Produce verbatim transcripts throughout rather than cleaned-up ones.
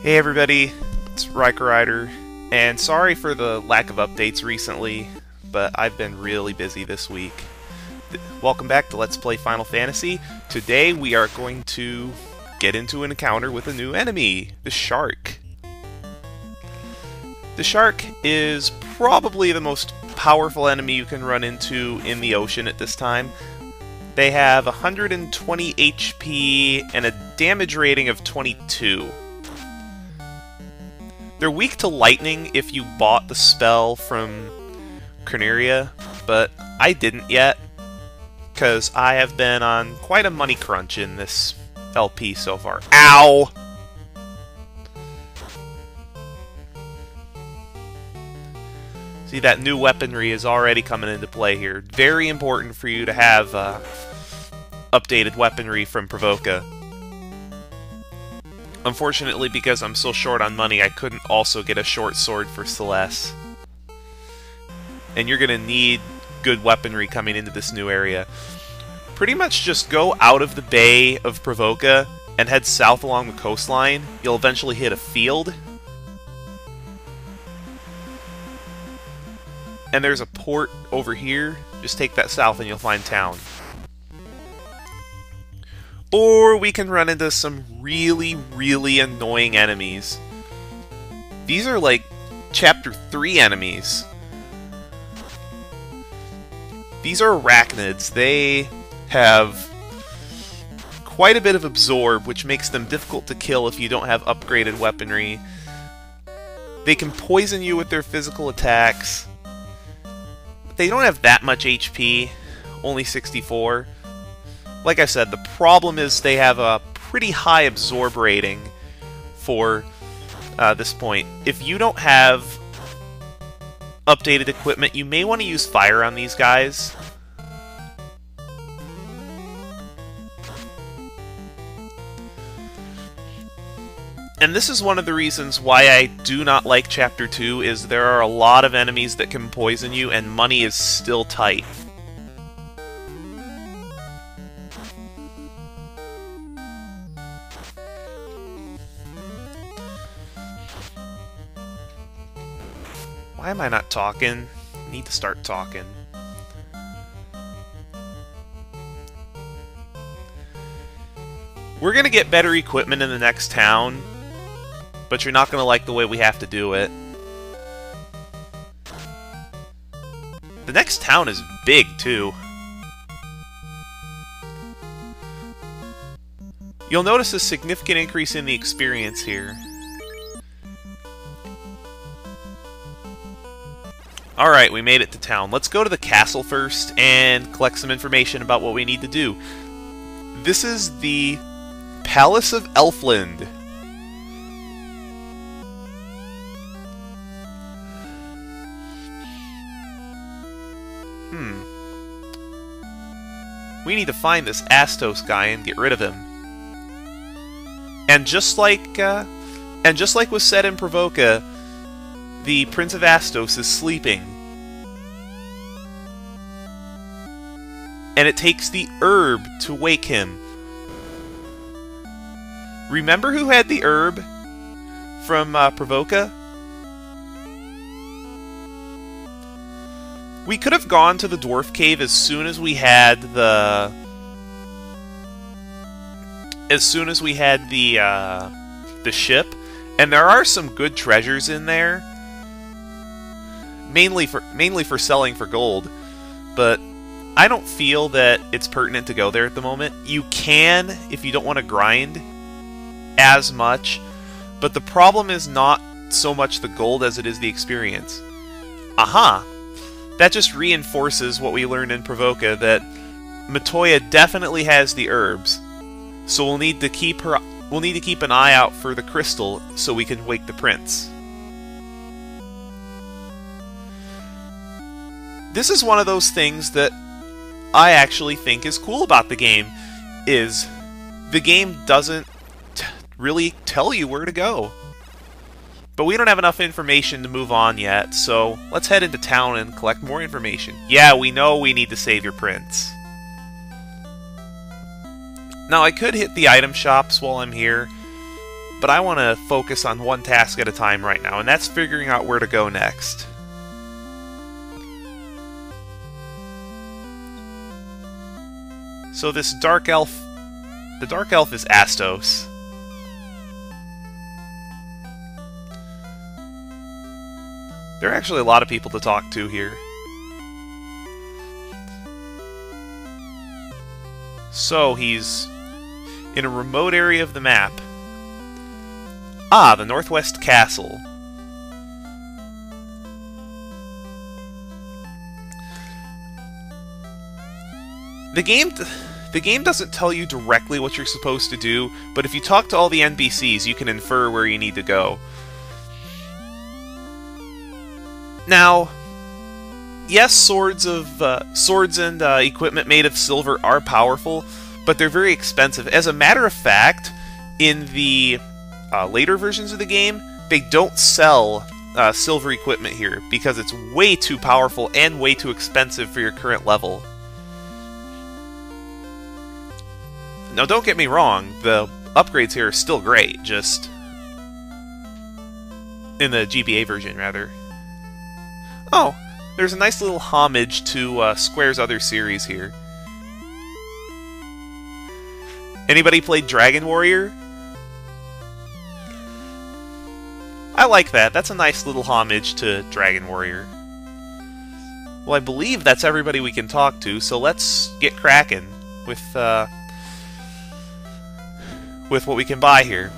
Hey everybody, it's RaikouRider, and sorry for the lack of updates recently, but I've been really busy this week. Welcome back to Let's Play Final Fantasy. Today we are going to get into an encounter with a new enemy, the Shark. The Shark is probably the most powerful enemy you can run into in the ocean at this time. They have one hundred twenty H P and a damage rating of twenty-two. They're weak to lightning if you bought the spell from Kurneria, but I didn't yet, because I have been on quite a money crunch in this L P so far. Ow! See, that new weaponry is already coming into play here. Very important for you to have uh, updated weaponry from Pravoka. Unfortunately, because I'm so short on money, I couldn't also get a short sword for Celeste. And you're going to need good weaponry coming into this new area. Pretty much just go out of the bay of Pravoka and head south along the coastline. You'll eventually hit a field. And there's a port over here. Just take that south and you'll find town. Or we can run into some really, really annoying enemies. These are like Chapter three enemies. These are arachnids. They have quite a bit of absorb, which makes them difficult to kill if you don't have upgraded weaponry. They can poison you with their physical attacks. They don't have that much H P, only sixty-four. Like I said, the problem is they have a pretty high absorb rating for uh, this point. If you don't have updated equipment, you may want to use fire on these guys. And this is one of the reasons why I do not like Chapter two, is there are a lot of enemies that can poison you, and money is still tight. Why am I not talking? I need to start talking. We're gonna get better equipment in the next town, but you're not gonna like the way we have to do it. The next town is big, too. You'll notice a significant increase in the experience here. Alright, we made it to town. Let's go to the castle first and collect some information about what we need to do. This is the Palace of Elfland. Hmm. We need to find this Astos guy and get rid of him. And just like, uh, and just like was said in Pravoka, the Prince of Astos is sleeping. And it takes the herb to wake him. Remember who had the herb from uh, Pravoka? We could have gone to the Dwarf Cave as soon as we had the... As soon as we had the, uh, the ship. And there are some good treasures in there. Mainly for mainly for selling for gold, but I don't feel that it's pertinent to go there at the moment. You can if you don't want to grind as much, but the problem is not so much the gold as it is the experience. Aha! That just reinforces what we learned in Pravoka, that Matoya definitely has the herbs, so we'll need to keep her. We'll need to keep an eye out for the crystal so we can wake the prince. This is one of those things that I actually think is cool about the game, is the game doesn't t really tell you where to go. But we don't have enough information to move on yet, so let's head into town and collect more information. Yeah, we know we need to save your prince. Now I could hit the item shops while I'm here, but I want to focus on one task at a time right now, and that's figuring out where to go next. So this Dark Elf... The Dark Elf is Astos. There are actually a lot of people to talk to here. So, he's in a remote area of the map. Ah, the Northwest Castle. The game... The game doesn't tell you directly what you're supposed to do, but if you talk to all the N P Cs, you can infer where you need to go. Now, yes, swords of uh, swords and uh, equipment made of silver are powerful, but they're very expensive. As a matter of fact, in the uh, later versions of the game, they don't sell uh, silver equipment here because it's way too powerful and way too expensive for your current level. Now, don't get me wrong, the upgrades here are still great, just... in the G B A version, rather. Oh, there's a nice little homage to uh, Square's other series here. Anybody played Dragon Warrior? I like that. That's a nice little homage to Dragon Warrior. Well, I believe that's everybody we can talk to, so let's get cracking with, uh, with what we can buy here.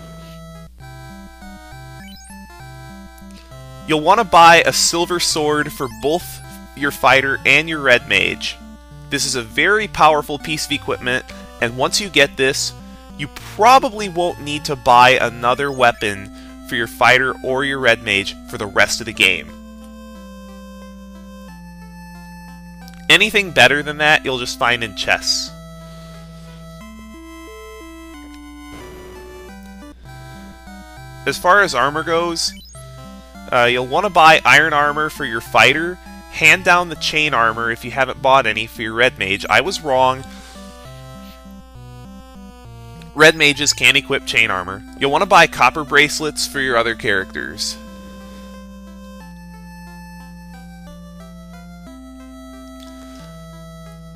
You'll want to buy a silver sword for both your fighter and your red mage. This is a very powerful piece of equipment, and once you get this, you probably won't need to buy another weapon for your fighter or your red mage for the rest of the game. Anything better than that, you'll just find in chests. As far as armor goes, Uh, you'll want to buy iron armor for your fighter. Hand down the chain armor if you haven't bought any for your red mage. I was wrong. Red mages can equip chain armor. You'll want to buy copper bracelets for your other characters.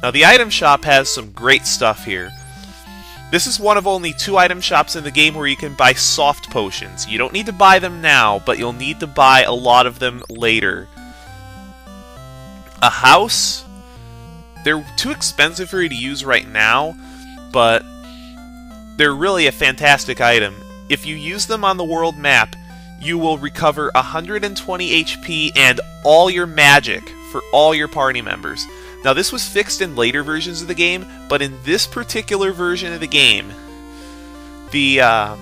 Now, the item shop has some great stuff here. This is one of only two item shops in the game where you can buy soft potions. You don't need to buy them now, but you'll need to buy a lot of them later. A house? They're too expensive for you to use right now, but they're really a fantastic item. If you use them on the world map, you will recover one hundred twenty H P and all your magic for all your party members. Now, this was fixed in later versions of the game, but in this particular version of the game, the uh,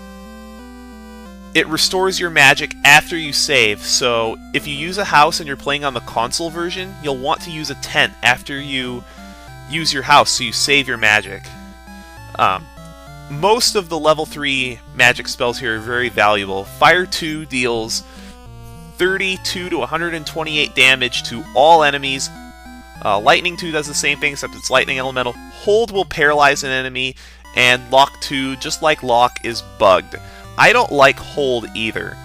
it restores your magic after you save. So if you use a house and you're playing on the console version, you'll want to use a tent after you use your house so you save your magic. Um, most of the level three magic spells here are very valuable. Fire two deals thirty-two to one hundred twenty-eight damage to all enemies. Uh, Lightning two does the same thing, except it's lightning elemental. Hold will paralyze an enemy, and Lock two, just like Lock, is bugged. I don't like Hold either.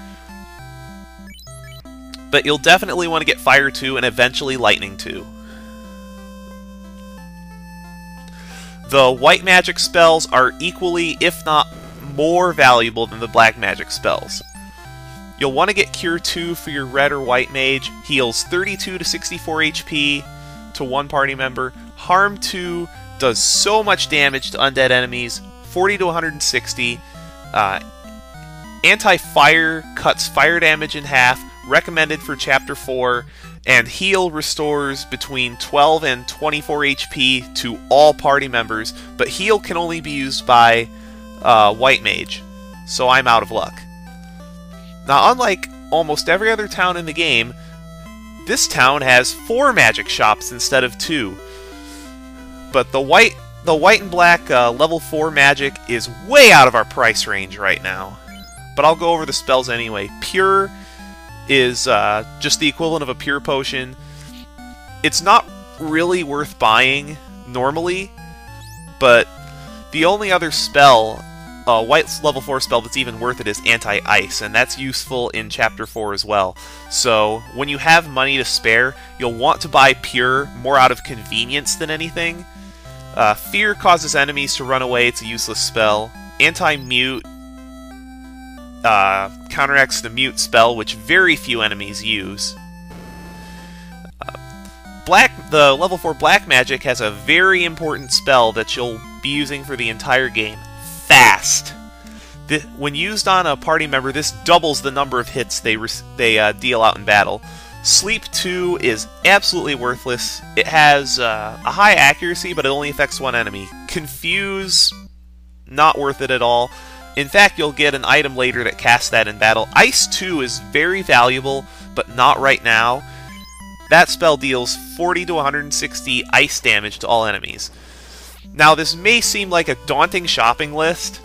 But you'll definitely want to get Fire two and eventually Lightning two. The white magic spells are equally, if not more, valuable than the black magic spells. You'll want to get Cure two for your red or white mage. Heals thirty-two to sixty-four H P. To one party member. Harm two does so much damage to undead enemies, forty to one hundred sixty. Uh, Anti-fire cuts fire damage in half, recommended for chapter four, and heal restores between twelve and twenty-four H P to all party members, but heal can only be used by uh, white mage, so I'm out of luck. Now, unlike almost every other town in the game, this town has four magic shops instead of two. But the white the white and black uh, level four magic is way out of our price range right now. But I'll go over the spells anyway. Pure is uh, just the equivalent of a pure potion. It's not really worth buying normally, but the only other spell uh, white level four spell that's even worth it is Anti-Ice, and that's useful in Chapter four as well. So when you have money to spare, you'll want to buy Pure more out of convenience than anything. Uh, Fear causes enemies to run away, it's a useless spell. Anti-Mute uh, counteracts the Mute spell, which very few enemies use. Black, the level four black magic has a very important spell that you'll be using for the entire game, Fast. The, when used on a party member, this doubles the number of hits they, they uh, deal out in battle. Sleep two is absolutely worthless. It has uh, a high accuracy, but it only affects one enemy. Confuse, not worth it at all. In fact, you'll get an item later that casts that in battle. Ice two is very valuable, but not right now. That spell deals forty to one hundred sixty ice damage to all enemies. Now, this may seem like a daunting shopping list,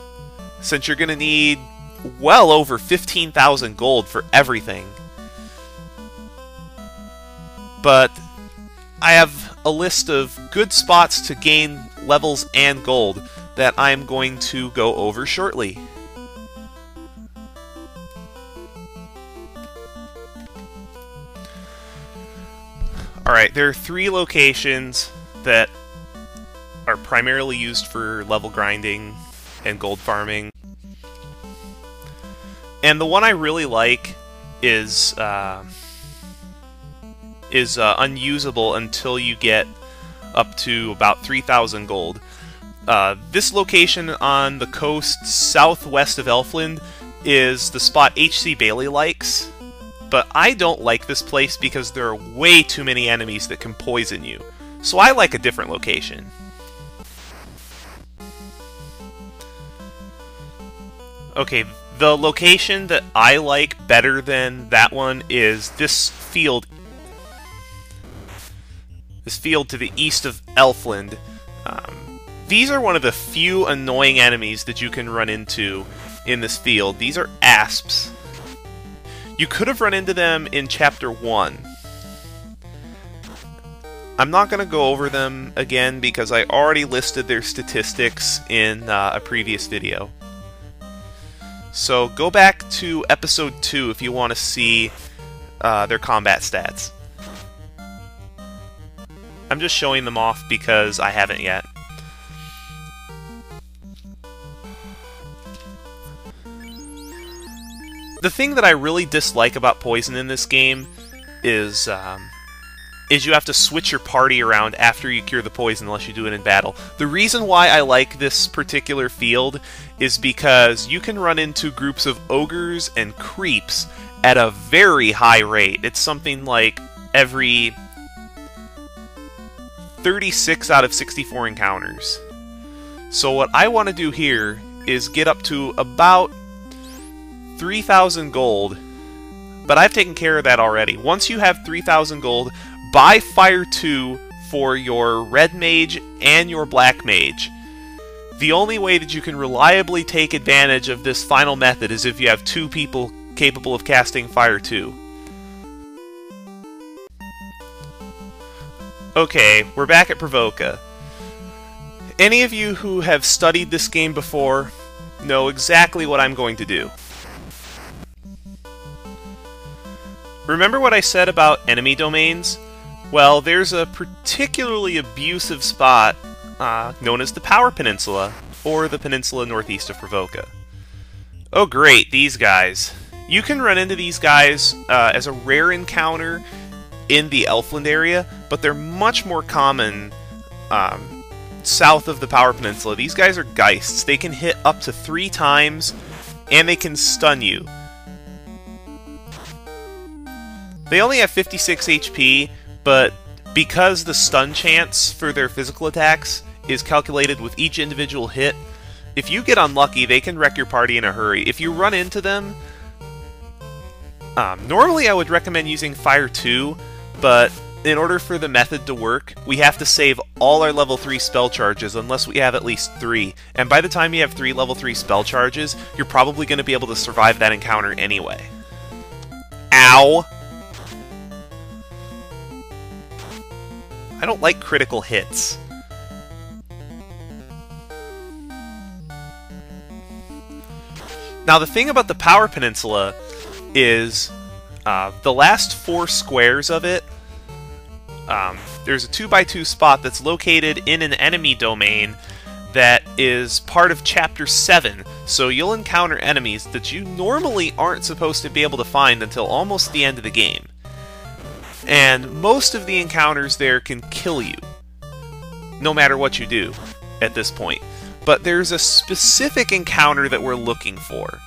since you're going to need well over fifteen thousand gold for everything. But I have a list of good spots to gain levels and gold that I'm going to go over shortly. Alright, there are three locations that are primarily used for level grinding and gold farming. And the one I really like is uh, is uh, unusable until you get up to about three thousand gold. Uh, this location on the coast southwest of Elfland is the spot H C Bailey likes. But I don't like this place because there are way too many enemies that can poison you. So I like a different location. Okay, the location that I like better than that one is this field. This field to the east of Elfland. Um, these are one of the few annoying enemies that you can run into in this field. These are asps. You could have run into them in Chapter one. I'm not going to go over them again because I already listed their statistics in uh, a previous video. So go back to Episode two if you want to see uh, their combat stats. I'm just showing them off because I haven't yet. The thing that I really dislike about poison in this game is um, is you have to switch your party around after you cure the poison unless you do it in battle. The reason why I like this particular field is because you can run into groups of ogres and creeps at a very high rate. It's something like every thirty-six out of sixty-four encounters. So what I want to do here is get up to about three thousand gold, but I've taken care of that already. Once you have three thousand gold, buy Fire two for your Red Mage and your Black Mage. The only way that you can reliably take advantage of this final method is if you have two people capable of casting Fire two. Okay, we're back at Pravoka. Any of you who have studied this game before know exactly what I'm going to do. Remember what I said about enemy domains? Well, there's a particularly abusive spot uh, known as the Power Peninsula, or the peninsula northeast of Pravoka. Oh great, these guys. You can run into these guys uh, as a rare encounter in the Elfland area, but they're much more common um, south of the Power Peninsula. These guys are Geists. They can hit up to three times, and they can stun you. They only have fifty-six H P, but because the stun chance for their physical attacks is calculated with each individual hit, if you get unlucky, they can wreck your party in a hurry. If you run into them, um, normally I would recommend using Fire two, but in order for the method to work, we have to save all our level three spell charges unless we have at least three. And by the time you have three level three spell charges, you're probably going to be able to survive that encounter anyway. Ow! I don't like critical hits. Now, the thing about the Power Peninsula is uh, the last four squares of it, um, there's a two by two spot that's located in an enemy domain that is part of Chapter seven, so you'll encounter enemies that you normally aren't supposed to be able to find until almost the end of the game. And most of the encounters there can kill you, no matter what you do at this point. But there's a specific encounter that we're looking for.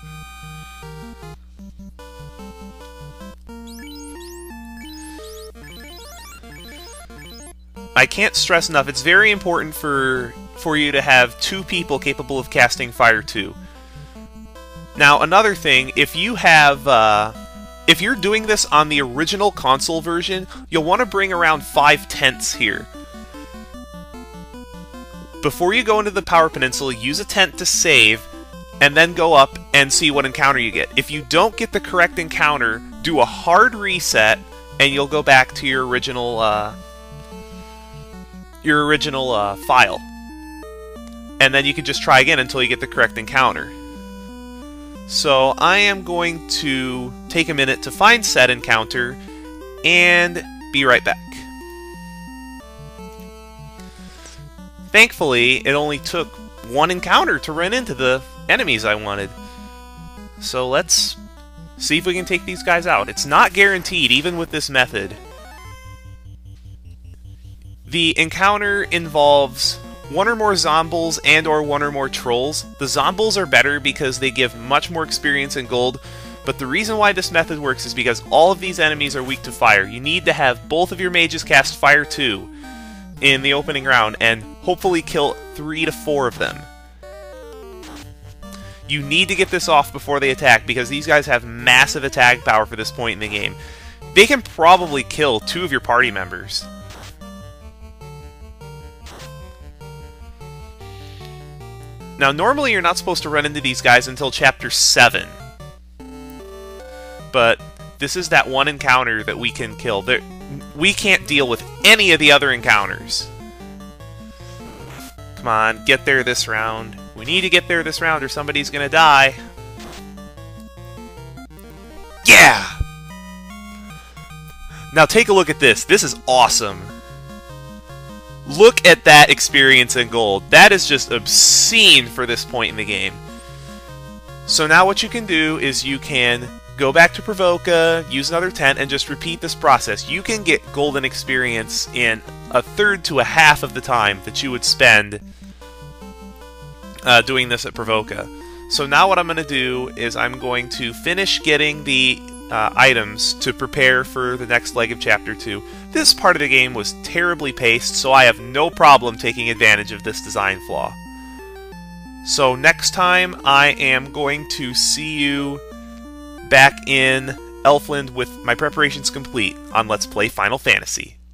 I can't stress enough, it's very important for for you to have two people capable of casting fire too. Now, another thing, if you have uh, if you're doing this on the original console version, you'll want to bring around five tents here. Before you go into the Power Peninsula, use a tent to save, and then go up and see what encounter you get. If you don't get the correct encounter, do a hard reset, and you'll go back to your original uh, your original uh, file. And then you can just try again until you get the correct encounter. So I am going to take a minute to find said encounter and be right back. Thankfully, it only took one encounter to run into the enemies I wanted. So let's see if we can take these guys out. It's not guaranteed, even with this method. The encounter involves one or more ZomBULLs and or one or more trolls. The ZomBULLs are better because they give much more experience and gold, but the reason why this method works is because all of these enemies are weak to fire. You need to have both of your mages cast fire too in the opening round and hopefully kill three to four of them. You need to get this off before they attack because these guys have massive attack power for this point in the game. They can probably kill two of your party members. Now, normally you're not supposed to run into these guys until Chapter seven. But this is that one encounter that we can kill. There, we can't deal with any of the other encounters. Come on, get there this round. We need to get there this round or somebody's gonna die. Yeah! Now take a look at this. This is awesome. Look at that experience and gold. That is just obscene for this point in the game. So now what you can do is you can go back to Pravoka, use another tent, and just repeat this process. You can get golden experience in a third to a half of the time that you would spend uh, doing this at Pravoka. So now what I'm going to do is I'm going to finish getting the Uh, items to prepare for the next leg of Chapter two. This part of the game was terribly paced, so I have no problem taking advantage of this design flaw. So next time I am going to see you back in Elfland with my preparations complete on Let's Play Final Fantasy.